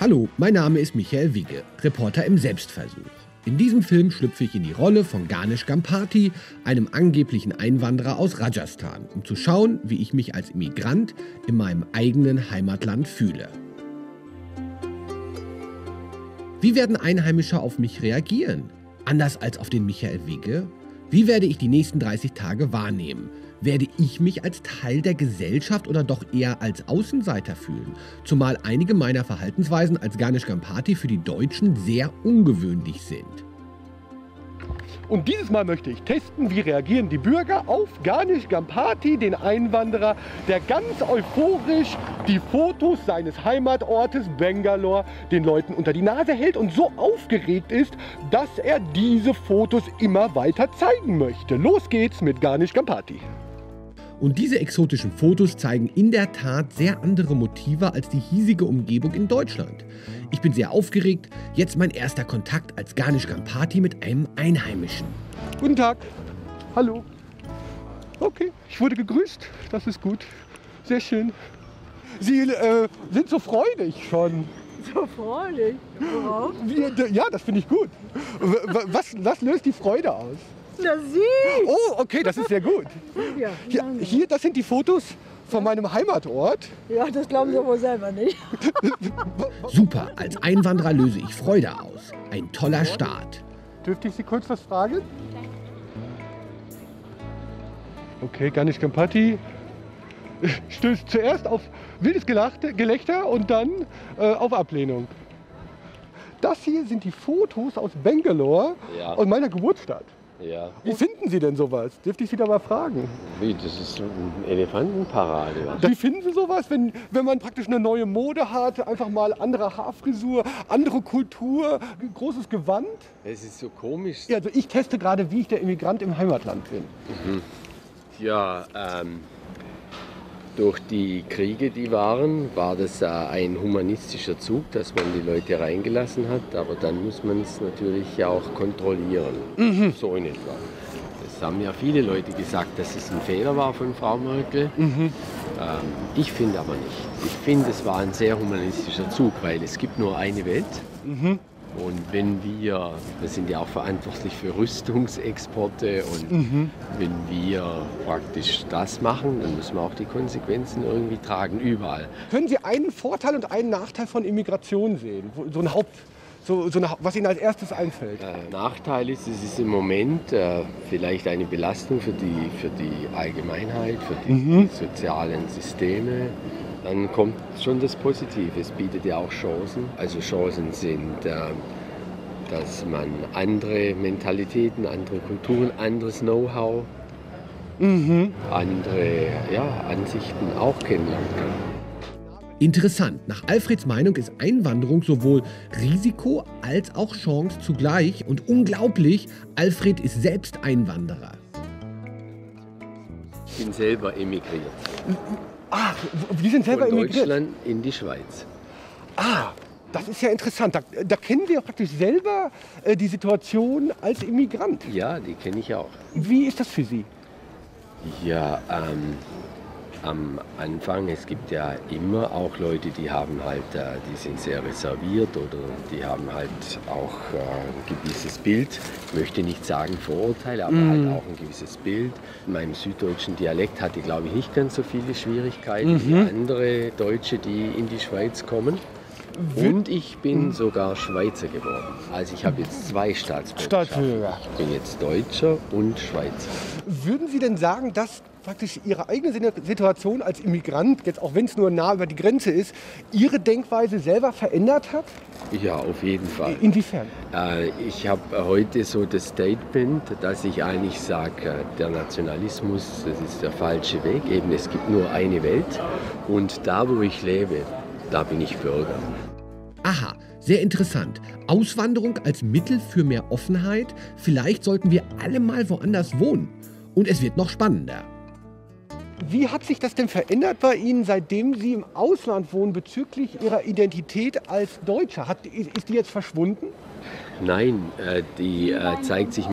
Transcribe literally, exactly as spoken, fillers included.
Hallo, mein Name ist Michael Wigge, Reporter im Selbstversuch. In diesem Film schlüpfe ich in die Rolle von Ganesh Gampathi, einem angeblichen Einwanderer aus Rajasthan, um zu schauen, wie ich mich als Immigrant in meinem eigenen Heimatland fühle. Wie werden Einheimische auf mich reagieren? Anders als auf den Michael Wigge? Wie werde ich die nächsten dreißig Tage wahrnehmen? Werde ich mich als Teil der Gesellschaft oder doch eher als Außenseiter fühlen? Zumal einige meiner Verhaltensweisen als Ganesh Gampathi für die Deutschen sehr ungewöhnlich sind. Und dieses Mal möchte ich testen, wie reagieren die Bürger auf Ganesh Gampathi, den Einwanderer, der ganz euphorisch die Fotos seines Heimatortes Bangalore den Leuten unter die Nase hält und so aufgeregt ist, dass er diese Fotos immer weiter zeigen möchte. Los geht's mit Ganesh Gampathi. Und diese exotischen Fotos zeigen in der Tat sehr andere Motive als die hiesige Umgebung in Deutschland. Ich bin sehr aufgeregt. Jetzt mein erster Kontakt als Ganesh Gampathi mit einem Einheimischen. Guten Tag. Hallo. Okay, ich wurde gegrüßt. Das ist gut. Sehr schön. Sie äh, sind so freudig schon. So freudig? Worauf? Ja, das finde ich gut. Was, was löst die Freude aus? Na, süß. Oh, okay, das ist sehr gut. Ja, hier, hier, das sind die Fotos von meinem Heimatort. Ja, das glauben Sie wohl selber nicht. Super, als Einwanderer löse ich Freude aus. Ein toller Start. Dürfte ich Sie kurz was fragen? Okay, Ganesh Gampathi stößt zuerst auf wildes Gelächter und dann äh, auf Ablehnung. Das hier sind die Fotos aus Bangalore, ja, und meiner Geburtsstadt. Ja. Wie finden Sie denn sowas? Dürfte ich Sie da mal fragen? Wie, das ist eine Elefantenparade. Wie finden Sie sowas, wenn, wenn man praktisch eine neue Mode hat, einfach mal andere Haarfrisur, andere Kultur, großes Gewand? Es ist so komisch. Ja, also ich teste gerade, wie ich der Immigrant im Heimatland bin. Mhm. Ja, ähm, durch die Kriege, die waren, war das äh, ein humanistischer Zug, dass man die Leute reingelassen hat, aber dann muss man es natürlich ja auch kontrollieren, mhm, so in etwa. Das haben ja viele Leute gesagt, dass es ein Fehler war von Frau Merkel. Mhm. Ähm, ich finde aber nicht. Ich finde, es war ein sehr humanistischer Zug, weil es gibt nur eine Welt. Mhm. Und wenn wir, wir sind ja auch verantwortlich für Rüstungsexporte und mhm, wenn wir praktisch das machen, dann müssen wir auch die Konsequenzen irgendwie tragen, überall. Können Sie einen Vorteil und einen Nachteil von Immigration sehen? So ein Haupt, so, so eine, was Ihnen als erstes einfällt? Äh, Nachteil ist, es ist im Moment äh, vielleicht eine Belastung für die, für die Allgemeinheit, für die, mhm, die sozialen Systeme. Dann kommt schon das Positive. Es bietet ja auch Chancen. Also Chancen sind, äh, dass man andere Mentalitäten, andere Kulturen, anderes Know-how, mhm, andere ja, Ansichten auch kennenlernen kann. Interessant. Nach Alfreds Meinung ist Einwanderung sowohl Risiko als auch Chance zugleich. Und unglaublich, Alfred ist selbst Einwanderer. Ich bin selber emigriert. Ah, die sind selber emigriert. Von Deutschland in die Schweiz. Ah, das ist ja interessant. Da, da kennen wir praktisch selber äh, die Situation als Immigrant. Ja, die kenne ich auch. Wie ist das für Sie? Ja, ähm, am Anfang, es gibt ja immer auch Leute, die haben halt, äh, die sind sehr reserviert oder die haben halt auch äh, ein gewisses Bild. Ich möchte nicht sagen Vorurteile, aber mm, halt auch ein gewisses Bild. In meinem süddeutschen Dialekt hatte, glaube ich, nicht ganz so viele Schwierigkeiten, mhm, wie andere Deutsche, die in die Schweiz kommen. Und ich bin sogar Schweizer geworden. Also ich habe jetzt zwei Staatsbürgerschaften. Ich bin jetzt Deutscher und Schweizer. Würden Sie denn sagen, dass praktisch Ihre eigene Situation als Immigrant, jetzt auch wenn es nur nah über die Grenze ist, Ihre Denkweise selber verändert hat? Ja, auf jeden Fall. Inwiefern? Äh, ich habe heute so das Statement, dass ich eigentlich sage, der Nationalismus, das ist der falsche Weg. Eben, es gibt nur eine Welt und da, wo ich lebe, da bin ich Bürger. Aha, sehr interessant. Auswanderung als Mittel für mehr Offenheit. Vielleicht sollten wir alle mal woanders wohnen. Und es wird noch spannender. Wie hat sich das denn verändert bei Ihnen, seitdem Sie im Ausland wohnen, bezüglich Ihrer Identität als Deutscher? Hat, ist die jetzt verschwunden? Nein, äh, die äh, zeigt sich